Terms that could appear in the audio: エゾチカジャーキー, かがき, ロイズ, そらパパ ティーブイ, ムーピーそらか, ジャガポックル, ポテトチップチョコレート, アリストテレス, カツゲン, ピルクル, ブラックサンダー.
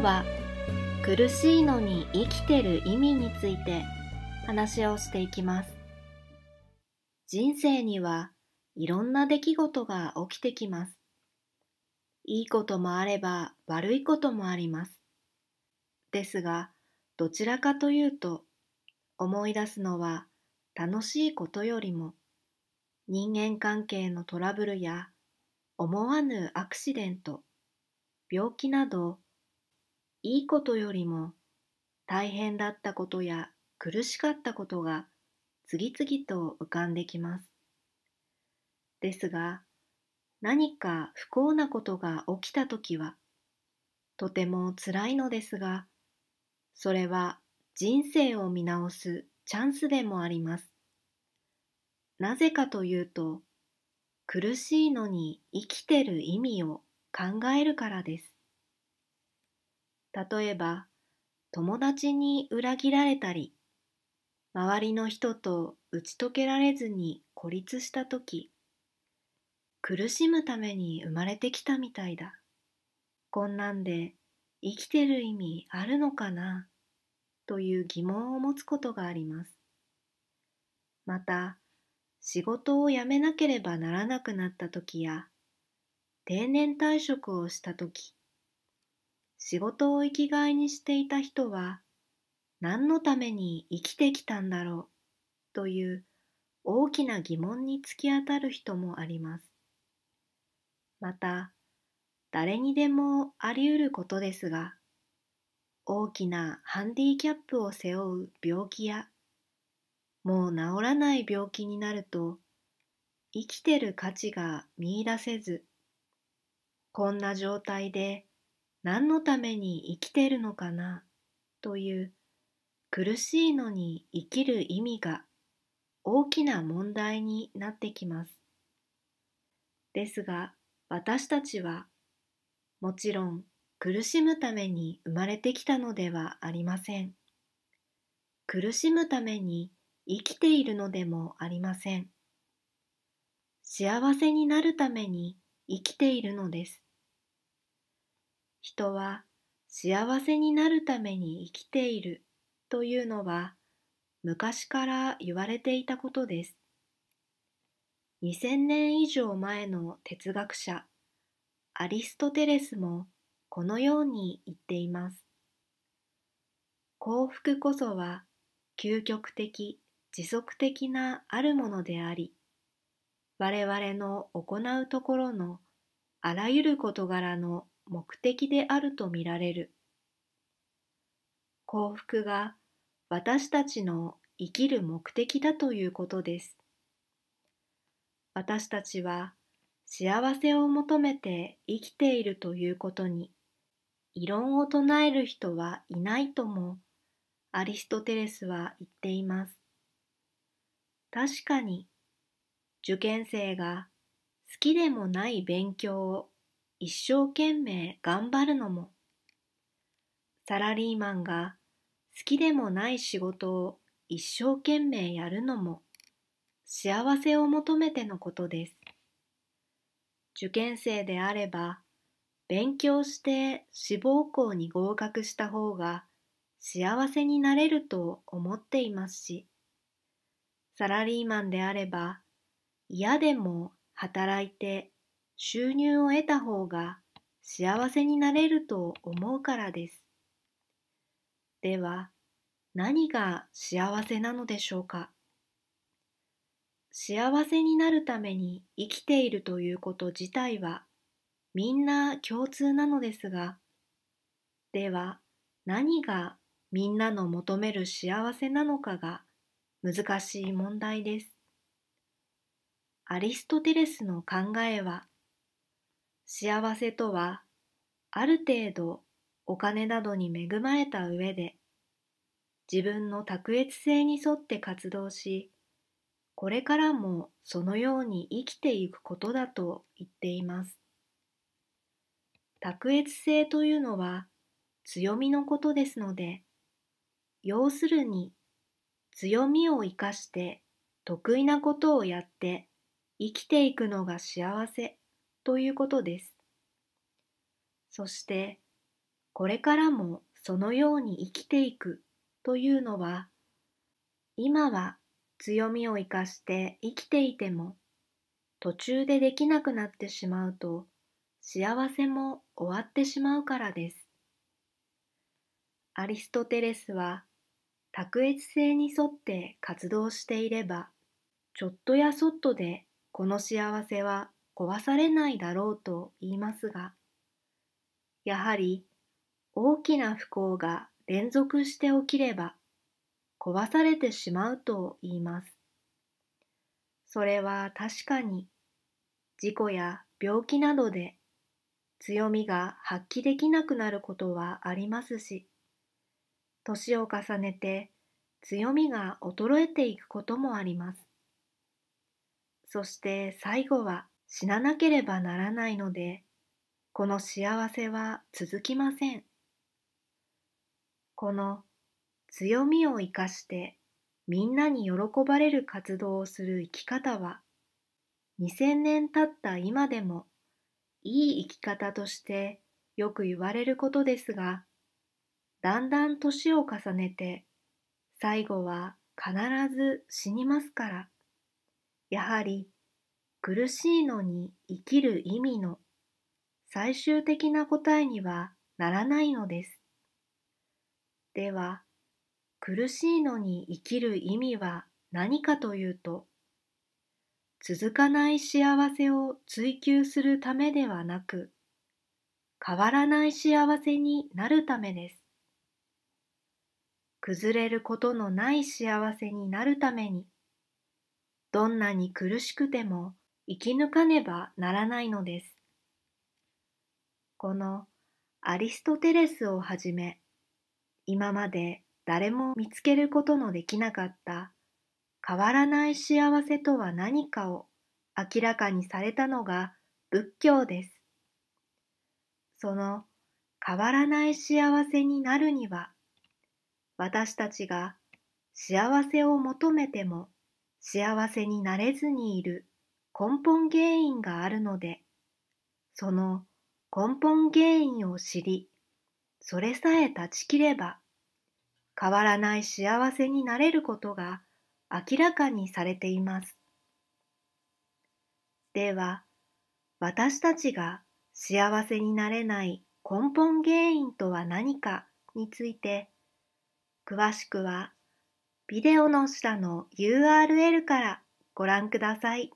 日は苦しいのに生きてる意味について話をしていきます。人生にはいろんな出来事が起きてきます。いいこともあれば悪いこともあります。ですが、どちらかというと思い出すのは楽しいことよりも人間関係のトラブルや思わぬアクシデント、病気などいいことよりも大変だったことや苦しかったことが次々と浮かんできます。ですが、何か不幸なことが起きたときはとても辛いのですが、それは人生を見直すチャンスでもあります。なぜかというと、苦しいのに生きてる意味を考えるからです。例えば、友達に裏切られたり、周りの人と打ち解けられずに孤立したとき、苦しむために生まれてきたみたいだ。こんなんで生きてる意味あるのかなという疑問を持つことがあります。また、仕事を辞めなければならなくなった時や、定年退職をした時、仕事を生きがいにしていた人は、何のために生きてきたんだろうという大きな疑問に突き当たる人もあります。また、誰にでもあり得ることですが、大きなハンディキャップを背負う病気や、もう治らない病気になると、生きてる価値が見出せず、こんな状態で何のために生きてるのかなという苦しいのに生きる意味が大きな問題になってきます。ですが、私たちはもちろん苦しむために生まれてきたのではありません。苦しむために生きているのでもありません。幸せになるために生きているのです。人は幸せになるために生きているというのは昔から言われていたことです。2000年以上前の哲学者アリストテレスもこのように言っています。幸福こそは究極的、持続的なあるものであり、我々の行うところのあらゆる事柄の目的であると見られる。幸福が私たちの生きる目的だということです。私たちは幸せを求めて生きているということに、異論を唱える人はいないとも、アリストテレスは言っています。確かに、受験生が好きでもない勉強を一生懸命頑張るのも、サラリーマンが好きでもない仕事を一生懸命やるのも、幸せを求めてのことです。受験生であれば、勉強して志望校に合格した方が、幸せになれると思っていますし、サラリーマンであれば、嫌でも働いて収入を得た方が幸せになれると思うからです。では、何が幸せなのでしょうか。幸せになるために生きているということ自体は、みんな共通なのですが、では、何がみんなの求める幸せなのかが難しい問題です。アリストテレスの考えは、幸せとはある程度お金などに恵まれた上で、自分の卓越性に沿って活動し、これからもそのように生きていくことだと言っています。卓越性というのは、強みのことですので、要するに強みを生かして得意なことをやって生きていくのが幸せということです。そしてこれからもそのように生きていくというのは、今は強みを生かして生きていても、途中でできなくなってしまうと、幸せも終わってしまうからです。アリストテレスは、卓越性に沿って活動していれば、ちょっとやそっとでこの幸せは壊されないだろうと言いますが、やはり大きな不幸が連続して起きれば壊されてしまうと言います。それは確かに事故や病気などで強みが発揮できなくなることはありますし、年を重ねて強みが衰えていくこともあります。そして最後は死ななければならないので、この幸せは続きません。この強みを生かしてみんなに喜ばれる活動をする生き方は、2000年経った今でもいい生き方としてよく言われることですが、だんだん年を重ねて最後は必ず死にますから、やはり苦しいのに生きる意味の最終的な答えにはならないのです。では、苦しいのに生きる意味は何かというと、続かない幸せを追求するためではなく、変わらない幸せになるためです。崩れることのない幸せになるために、どんなに苦しくても生き抜かねばならないのです。このアリストテレスをはじめ、今まで誰も見つけることのできなかった変わらない幸せとは何かを明らかにされたのが仏教です。その変わらない幸せになるには、私たちが幸せを求めても幸せになれずにいる根本原因があるので、その根本原因を知り、それさえ断ち切れば、変わらない幸せになれることが明らかにされています。では、私たちが幸せになれない根本原因とは何かについて、詳しくはビデオの下の URL からご覧ください。